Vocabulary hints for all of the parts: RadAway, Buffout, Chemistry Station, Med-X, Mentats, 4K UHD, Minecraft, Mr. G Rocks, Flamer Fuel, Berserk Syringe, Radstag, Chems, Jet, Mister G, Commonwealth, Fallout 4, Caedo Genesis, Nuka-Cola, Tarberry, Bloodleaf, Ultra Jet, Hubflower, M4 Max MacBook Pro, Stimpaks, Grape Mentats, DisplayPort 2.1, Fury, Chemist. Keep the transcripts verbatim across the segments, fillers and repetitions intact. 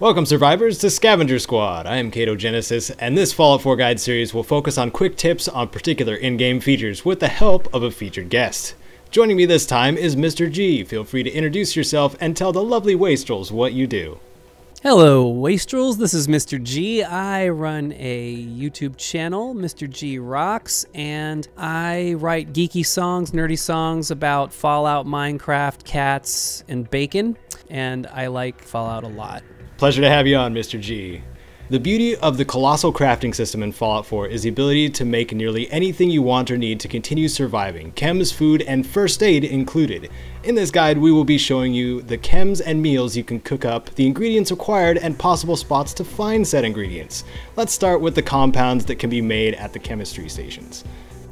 Welcome, survivors, to Scavenger Squad. I am Caedo Genesis, and this Fallout four guide series will focus on quick tips on particular in-game features with the help of a featured guest. Joining me this time is Mister G. Feel free to introduce yourself and tell the lovely Wastrels what you do. Hello, Wastrels. This is Mister G. I run a YouTube channel, Mister G Rocks, and I write geeky songs, nerdy songs about Fallout, Minecraft, cats, and bacon, and I like Fallout a lot. Pleasure to have you on, Mister G. The beauty of the colossal crafting system in Fallout four is the ability to make nearly anything you want or need to continue surviving, chems, food, and first aid included. In this guide, we will be showing you the chems and meals you can cook up, the ingredients required, and possible spots to find said ingredients. Let's start with the compounds that can be made at the chemistry stations.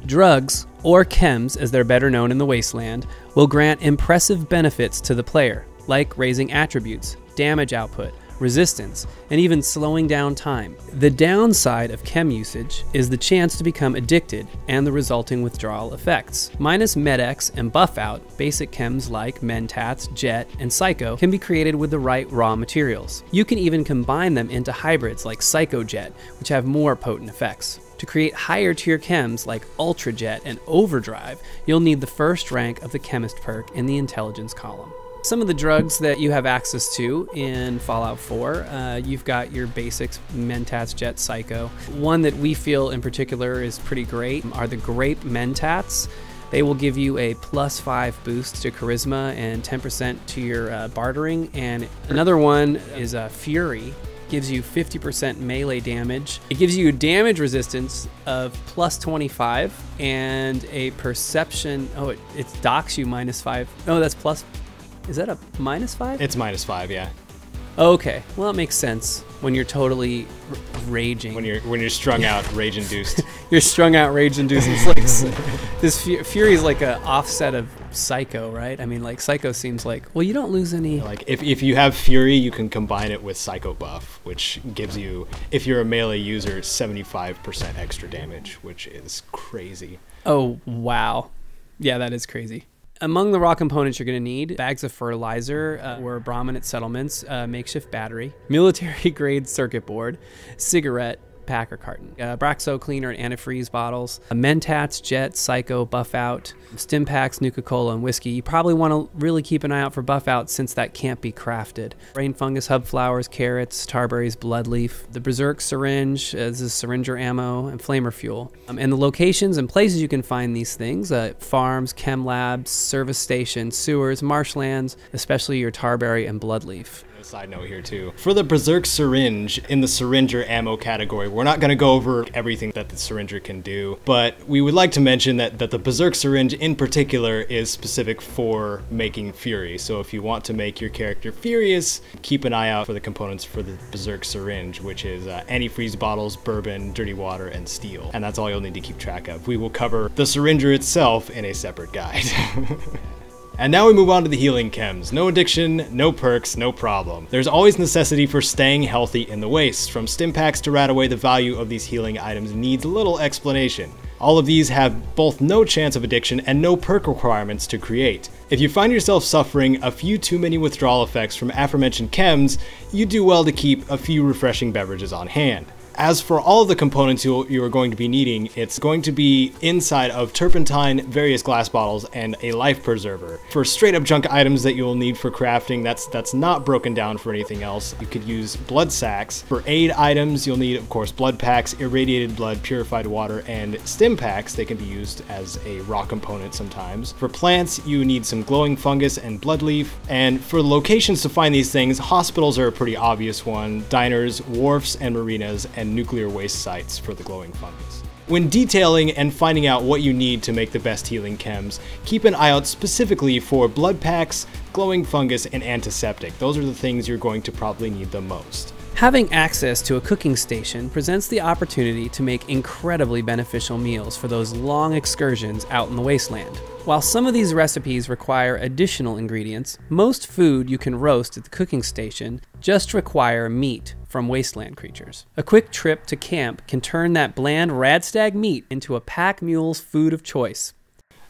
Drugs, or chems as they're better known in the wasteland, will grant impressive benefits to the player, like raising attributes, damage output, resistance, and even slowing down time. The downside of chem usage is the chance to become addicted and the resulting withdrawal effects. Minus Med-X and Buffout, basic chems like Mentats, Jet, and Psycho can be created with the right raw materials. You can even combine them into hybrids like Psycho Jet, which have more potent effects. To create higher tier chems like Ultra Jet and Overdrive, you'll need the first rank of the Chemist perk in the Intelligence column. Some of the drugs that you have access to in Fallout four, uh, you've got your basics, Mentats, Jet, Psycho. One that we feel in particular is pretty great are the Grape Mentats. They will give you a plus five boost to Charisma and ten percent to your uh, bartering. And another one is uh, Fury. Gives you fifty percent melee damage. It gives you a damage resistance of plus twenty-five and a perception. Oh, it, it docks you minus five. Oh, that's plus. Is that a minus five? It's minus five, yeah. Okay, well, it makes sense when you're totally r raging. When you're when you're strung out, rage induced. You're strung out, rage induced. It's like this fu fury is like an offset of Psycho, right? I mean, like Psycho seems like, well, you don't lose any. Like if if you have Fury, you can combine it with Psycho buff, which gives you, if you're a melee user, seventy-five percent extra damage, which is crazy. Oh wow, yeah, that is crazy. Among the raw components you're going to need, bags of fertilizer uh, or Brahmin at settlements, uh, makeshift battery, military-grade circuit board, cigarette, pack or carton, uh, Abraxo Cleaner and antifreeze bottles, uh, Mentats, Jet, Psycho, Buffout, Stimpaks, Nuka-Cola, and whiskey. You probably want to really keep an eye out for Buffout since that can't be crafted. Rain fungus, hub flowers, carrots, tarberries, bloodleaf, the Berserk Syringe, uh, this is Syringer ammo, and flamer fuel. Um, and the locations and places you can find these things, uh, farms, chem labs, service stations, sewers, marshlands, especially your tarberry and bloodleaf. Side note here too. For the Berserk Syringe, in the Syringer ammo category, we're not going to go over everything that the Syringer can do, but we would like to mention that, that the Berserk Syringe in particular is specific for making Fury. So if you want to make your character furious, keep an eye out for the components for the Berserk Syringe, which is uh, antifreeze bottles, bourbon, dirty water, and steel. And that's all you'll need to keep track of. We will cover the Syringer itself in a separate guide. And now we move on to the healing chems. No addiction, no perks, no problem. There's always necessity for staying healthy in the waste. From Stimpaks to RadAway, the value of these healing items needs little explanation. All of these have both no chance of addiction and no perk requirements to create. If you find yourself suffering a few too many withdrawal effects from aforementioned chems, you do well to keep a few refreshing beverages on hand. As for all of the components you, you are going to be needing, it's going to be inside of turpentine, various glass bottles, and a life preserver. For straight up junk items that you'll need for crafting, that's that's not broken down for anything else. You could use blood sacks. For aid items, you'll need, of course, blood packs, irradiated blood, purified water, and stim packs. They can be used as a raw component sometimes. For plants, you need some glowing fungus and blood leaf. And for locations to find these things, hospitals are a pretty obvious one. Diners, wharfs, and marinas, and nuclear waste sites for the glowing fungus. When detailing and finding out what you need to make the best healing chems, keep an eye out specifically for blood packs, glowing fungus, and antiseptic. Those are the things you're going to probably need the most. Having access to a cooking station presents the opportunity to make incredibly beneficial meals for those long excursions out in the wasteland. While some of these recipes require additional ingredients, most food you can roast at the cooking station just require meat from wasteland creatures. A quick trip to camp can turn that bland radstag meat into a pack mule's food of choice.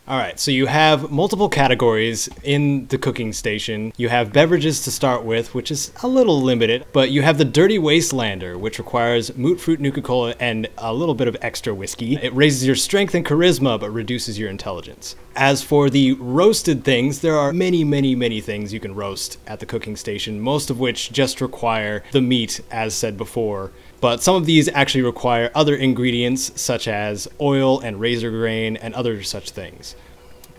All right, so you have multiple categories in the cooking station. You have beverages to start with, which is a little limited, but you have the Dirty Wastelander, which requires Moot Fruit, Nuka-Cola, and a little bit of extra whiskey. It raises your strength and charisma, but reduces your intelligence. As for the roasted things, there are many, many, many things you can roast at the cooking station, most of which just require the meat, as said before. But some of these actually require other ingredients, such as oil and razor grain and other such things.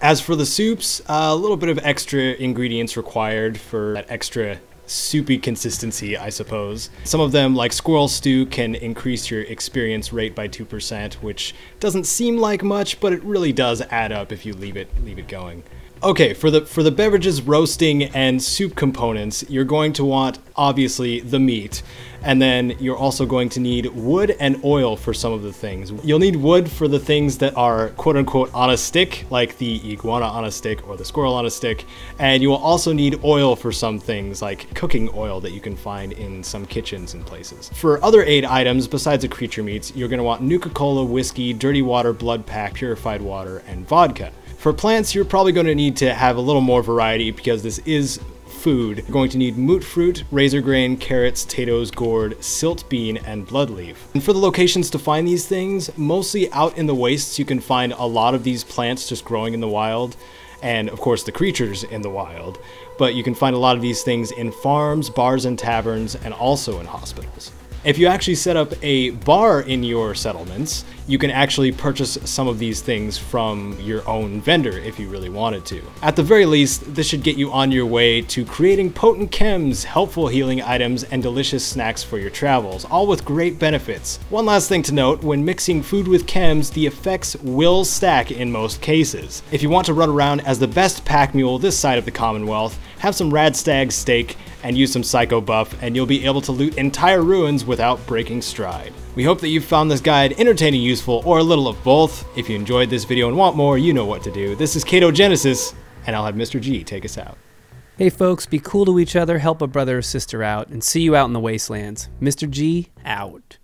As for the soups, a little bit of extra ingredients required for that extra soupy consistency, I suppose. Some of them, like squirrel stew, can increase your experience rate by two percent, which doesn't seem like much, but it really does add up if you leave it, leave it going. Okay, for the for the beverages, roasting, and soup components, you're going to want, obviously, the meat. And then you're also going to need wood and oil for some of the things. You'll need wood for the things that are quote-unquote on a stick, like the iguana on a stick or the squirrel on a stick. And you will also need oil for some things, like cooking oil that you can find in some kitchens and places. For other aid items, besides the creature meats, you're going to want Nuka-Cola, whiskey, dirty water, blood pack, purified water, and vodka. For plants, you're probably going to need to have a little more variety because this is food. You're going to need moot fruit, razor grain, carrots, potatoes, gourd, silt bean, and blood leaf. And for the locations to find these things, mostly out in the wastes, you can find a lot of these plants just growing in the wild, and of course the creatures in the wild. But you can find a lot of these things in farms, bars, and taverns, and also in hospitals. If you actually set up a bar in your settlements, you can actually purchase some of these things from your own vendor if you really wanted to. At the very least, this should get you on your way to creating potent chems, helpful healing items, and delicious snacks for your travels, all with great benefits. One last thing to note, when mixing food with chems, the effects will stack in most cases. If you want to run around as the best pack mule this side of the Commonwealth, have some Radstag steak and use some Psycho Buff, and you'll be able to loot entire ruins without breaking stride. We hope that you've found this guide entertaining, useful, or a little of both. If you enjoyed this video and want more, you know what to do. This is Caedo Genesis, and I'll have Mister G take us out. Hey folks, be cool to each other, help a brother or sister out, and see you out in the wastelands. Mister G, out.